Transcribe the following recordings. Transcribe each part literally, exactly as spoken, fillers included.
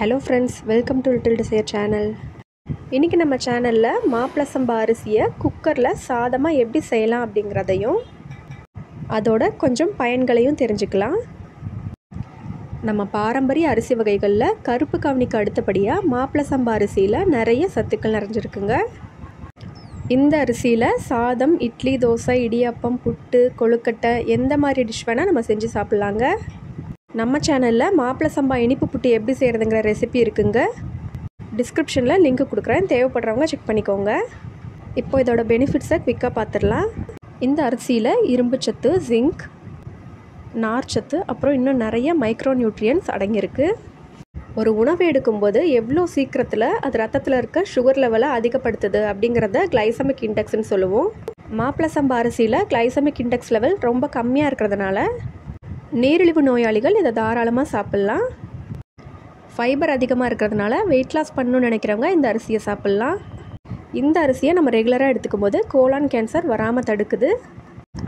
Hello friends welcome to little desire channel इनकी नम्म channel माप्पल सम्बा अरिसिय cooker सादमा एप्पडी सेयलाम अप्पडिंगरदैयुम अदोड कोंजम पयन्गलैयुम तेरिंजुक्कलाम। नम्म पारंपरिय अरिसि वगैगल्ल करुप्पु कवनिक्कु अडुत्तपडिया माप्पल सम्बा अरिसियिल नैरय सत्तुक्कल निरंजिरुक्कुंग। इंद अरिसियिल सादम इड्ली दोसै इडियप्पम पुट्टु कोलुकट्टै एंद मारी डिश वेणा नम्म सेंजु साप्पडलांग। नम्म चैनल माप्पल सम्बा इनिप्पु पुट्टु एप्पडी सेय्यरदुंगற रेसिपी இருக்குங்க। டிஸ்கிரிப்ஷன்ல லிங்க் கொடுக்கறேன், தேவைப்படுறவங்க செக் பண்ணிக்கோங்க। இப்போ இதோட பெனிஃபிட்ஸ் குவிக்கா பாத்துறலாம்। இந்த அரிசியில இரும்பு சத்து, ஜிங்க், நார் சத்து, அப்புறம் இன்னும் நிறைய மைக்ரோ நியூட்ரியன்ட்ஸ் அடங்கி இருக்கு। ஒரு உணவு எடுக்கும்போது எவ்ளோ சீக்கிரத்துல அது இரத்தத்துல இருக்க சுகர் லெவலை அதிகப்படுத்துது அப்படிங்கறத கிளைசமிக் இன்டெக்ஸ் னு சொல்லுவோம்। மாப்ள சம்பா அரிசியில கிளைசமிக் இன்டெக்ஸ் லெவல் ரொம்ப கம்மியா இருக்குறதனால நீரிழிவு நோயாளிகள் இத தாராளமா சாப்பிடலாம்। ஃபைபர் அதிகமாக இருக்கிறதுனால weight loss பண்ணனும்னு நினைக்கிறவங்க இந்த அரிசியை சாப்பிடலாம்। இந்த அரிசியை நம்ம ரெகுலரா எடுத்துக்கும்போது கோலான் கேன்சர் வராம தடுக்குது,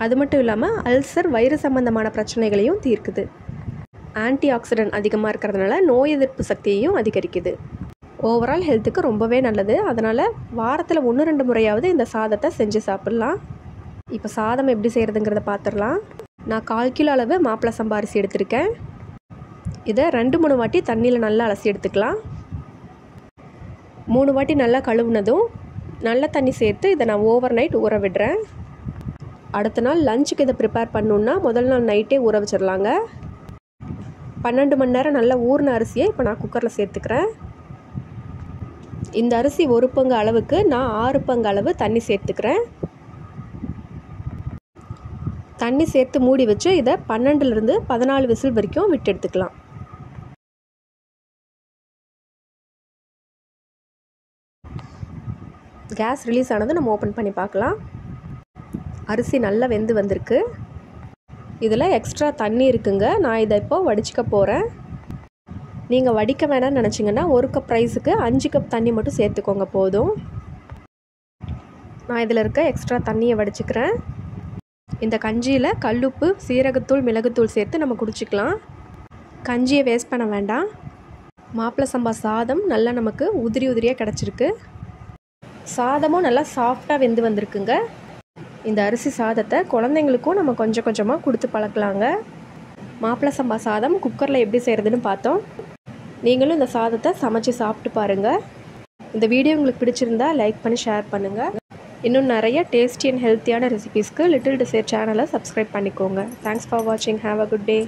அது மட்டும் இல்லாம அல்சர், வயிறு சம்பந்தமான பிரச்சனைகளையும் தீர்க்குது। ஆன்டி ஆக்சிடென்ட் அதிகமாக இருக்கிறதுனால நோய் எதிர்ப்பு சக்தியையும் அதிகரிக்குது। ஓவரால் ஹெல்த்துக்கு ரொம்பவே நல்லது। அதனால வாரத்துல ஒன்று ரெண்டு முறையாவது இந்த சாதத்தை செஞ்சு சாப்பிடலாம்। இப்போ சாதம் எப்படி செய்யறதுங்கறத பாத்துறலாம்। நான் கால் கிலோ அளவு மாப்ள சம்பா அரிசி எடுத்துர்க்கேன்। இதை ரெண்டு மூணு வாட்டி தண்ணியில் நல்லா அலசி எடுத்துக்கலாம்। மூணு வாட்டி நல்லா கழுவுனதும் நல்ல தண்ணி சேர்த்து இதை நான் ஓவர் நைட் ஊற விடுறேன்। அடுத்த நாள் லஞ்சுக்கு இதை ப்ரிப்பேர் பண்ணணுன்னா முதல் நாள் நைட்டே ஊற வச்சிடலாங்க। பன்னெண்டு மணி நேரம் நல்லா ஊறின அரிசியை இப்போ நான் குக்கரில் சேர்த்துக்கிறேன்। இந்த அரிசி ஒரு பங்கு அளவுக்கு நான் ஆறு பங்கு அளவு தண்ணி சேர்த்துக்கிறேன்। தண்ணி சேர்த்து மூடி வச்சு இதை பன்னெண்டுலேருந்து பதினாலு விசில் வரைக்கும் விட்டு எடுத்துக்கலாம்। கேஸ் ரிலீஸ் ஆனது நம்ம ஓப்பன் பண்ணி பார்க்கலாம்। அரிசி நல்லா வெந்து வந்திருக்கு। இதில் எக்ஸ்ட்ரா தண்ணி இருக்குங்க, நான் இதை இப்போ வடிச்சிக்க போகிறேன்। நீங்கள் வடிக்க வேணாம்னு நினச்சிங்கன்னா ஒரு கப் ரைஸுக்கு அஞ்சு கப் தண்ணி மட்டும் சேர்த்துக்கோங்க, போதும்। நான் இதில் இருக்க எக்ஸ்ட்ரா தண்ணியை வடிச்சிக்கிறேன்। இந்த கஞ்சியில் கல்லுப்பு, சீரகத்தூள், மிளகுத்தூள் சேர்த்து நம்ம குடிச்சிக்கலாம்। கஞ்சியை வேஸ்ட் பண்ண வேண்டாம்। மாப்ள சம்பா சாதம் நல்லா நமக்கு உதிரி உதிரியாக கிடச்சிருக்கு। சாதமும் நல்லா சாஃப்டாக வெந்து வந்திருக்குங்க। இந்த அரிசி சாதத்தை குழந்தைங்களுக்கும் நம்ம கொஞ்சம் கொஞ்சமாக கொடுத்து பழக்கலாங்க। மாப்ள சம்பா சாதம் குக்கரில் எப்படி செய்கிறதுன்னு பார்த்தோம்। நீங்களும் இந்த சாதத்தை சமைச்சு சாப்பிட்டு பாருங்கள்। இந்த வீடியோ உங்களுக்கு பிடிச்சிருந்தா லைக் பண்ணி ஷேர் பண்ணுங்கள்। இன்னும் நிறைய டேஸ்டி அண்ட் ஹெல்த்தியான ரெசிபீஸ்க்கு லிட்டில் டிசையர் சேனலை சப்ஸ்கிரைப் பண்ணிக்கோங்க। தேங்க்ஸ் ஃபார் வாட்சிங், ஹாவ் அ குட் டே।